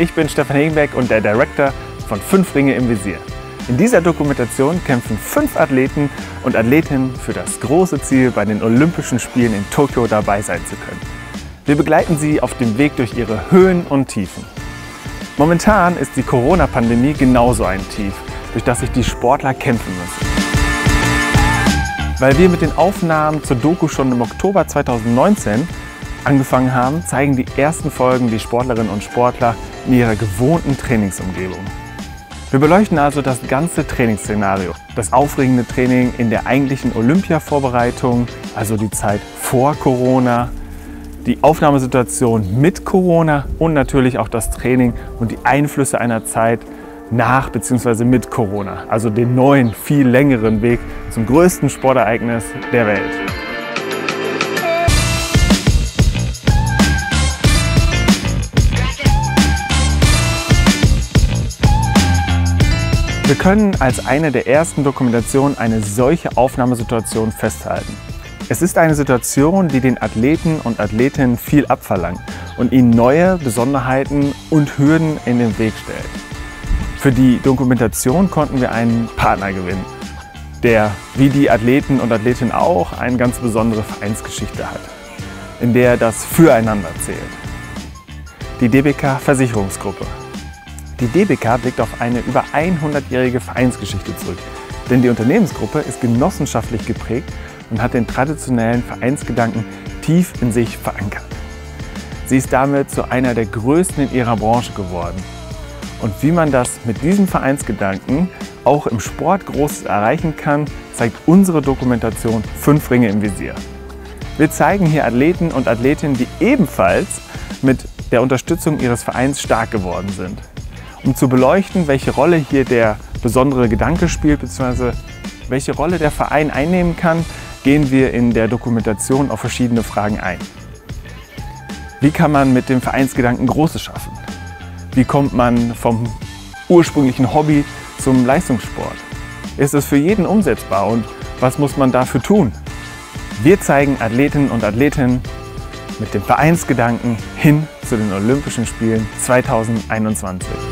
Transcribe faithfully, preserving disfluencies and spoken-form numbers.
Ich bin Stefan Hegenbeck und der Director von Fünf Ringe im Visier. In dieser Dokumentation kämpfen fünf Athleten und Athletinnen für das große Ziel, bei den Olympischen Spielen in Tokio dabei sein zu können. Wir begleiten sie auf dem Weg durch ihre Höhen und Tiefen. Momentan ist die Corona-Pandemie genauso ein Tief, durch das sich die Sportler kämpfen müssen. Weil wir mit den Aufnahmen zur Doku schon im Oktober zweitausendneunzehn angefangen haben, zeigen die ersten Folgen die Sportlerinnen und Sportler in ihrer gewohnten Trainingsumgebung. Wir beleuchten also das ganze Trainingsszenario, das aufregende Training in der eigentlichen Olympia-Vorbereitung, also die Zeit vor Corona, die Aufnahmesituation mit Corona und natürlich auch das Training und die Einflüsse einer Zeit nach bzw. mit Corona, also den neuen, viel längeren Weg zum größten Sportereignis der Welt. Wir können als eine der ersten Dokumentationen eine solche Aufnahmesituation festhalten. Es ist eine Situation, die den Athleten und Athletinnen viel abverlangt und ihnen neue Besonderheiten und Hürden in den Weg stellt. Für die Dokumentation konnten wir einen Partner gewinnen, der, wie die Athleten und Athletinnen auch, eine ganz besondere Vereinsgeschichte hat, in der das Füreinander zählt. Die D B K-Versicherungsgruppe. Die D B K blickt auf eine über hundertjährige Vereinsgeschichte zurück, denn die Unternehmensgruppe ist genossenschaftlich geprägt und hat den traditionellen Vereinsgedanken tief in sich verankert. Sie ist damit zu einer der größten in ihrer Branche geworden. Und wie man das mit diesem Vereinsgedanken auch im Sport Großes erreichen kann, zeigt unsere Dokumentation Fünf Ringe im Visier. Wir zeigen hier Athleten und Athletinnen, die ebenfalls mit der Unterstützung ihres Vereins stark geworden sind. Um zu beleuchten, welche Rolle hier der besondere Gedanke spielt bzw. welche Rolle der Verein einnehmen kann, gehen wir in der Dokumentation auf verschiedene Fragen ein. Wie kann man mit dem Vereinsgedanken Großes schaffen? Wie kommt man vom ursprünglichen Hobby zum Leistungssport? Ist es für jeden umsetzbar und was muss man dafür tun? Wir zeigen Athletinnen und Athletinnen mit dem Vereinsgedanken hin zu den Olympischen Spielen zweitausendeinundzwanzig.